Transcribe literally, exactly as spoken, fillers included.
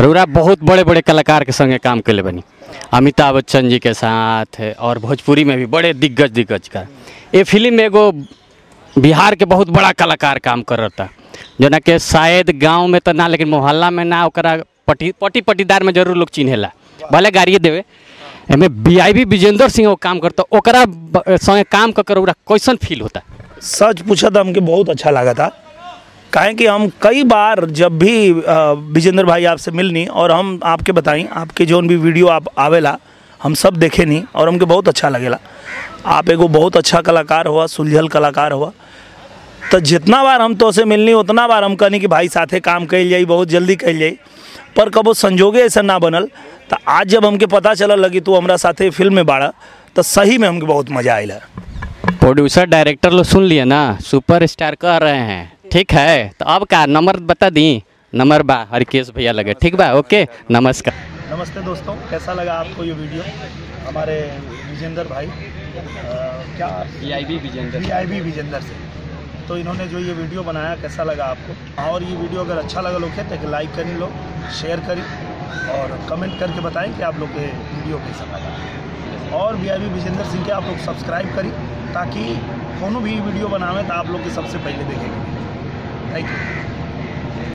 और बहुत बड़े बड़े कलाकार के संगे काम कैले बनी, अमिताभ बच्चन जी के साथ और भोजपुरी में भी बड़े दिग्गज दिग्गज का। ये फिल्म में एगो बिहार के बहुत बड़ा कलाकार काम कर रहता जना के शायद गांव में तो ना, लेकिन मोहल्ला में ना ओकरा पटी पटी पटीदार में जरूर लोग चिन्हेला, भले गाड़िए देवे। एमें बी आई बी विजेंद्र सिंह वो काम करता, ओकरा संगे काम कर ओकरा कैसन फील होता? सच पूछा तो हमके बहुत अच्छा लगा था, काहे कि हम कई बार जब भी विजेंद्र भाई आपसे मिलनी और हम आपके बताई आपके जोन भी वीडियो आप आवेला हम सब देखे नहीं और हमके बहुत अच्छा लगेला। आप एगो बहुत अच्छा कलाकार हुआ, सुलझल कलाकार हुआ। तो जितना बार हम तो से मिलनी उतना बार हम कहनी कि भाई साथे काम कल जाई, बहुत जल्दी कल जाई, पर कबो संजोगे ऐसा ना बनल। तो आज जब हमके पता चला लगी तो हमरा साथे फिल्म में बाड़ा तो सही में हमके बहुत मज़ा आएला। प्रोड्यूसर डायरेक्टर लोग सुन लिए ना, सुपर स्टार कह रहे हैं, ठीक है। तो अब का नंबर बता दी, नंबर बा हरकेश भैया लगे, ठीक बा, ओके, नमस्कार। नमस्ते दोस्तों, कैसा लगा आपको ये वीडियो हमारे विजेंद्र भाई, क्या वीआईबी विजेंद्र वीआईबी विजेंद्र से, तो इन्होंने जो ये वीडियो बनाया कैसा लगा आपको? और ये वीडियो अगर अच्छा लगा लोग तो लाइक करें, लोग शेयर करें और कमेंट करके बताएं कि आप लोग के वीडियो कैसा लगा। और वीआईबी विजेंद्र सिंह के आप लोग सब्सक्राइब करें ताकि कोनो भी वीडियो बनावें तो आप लोग के सबसे पहले देखेंगे। Thank you.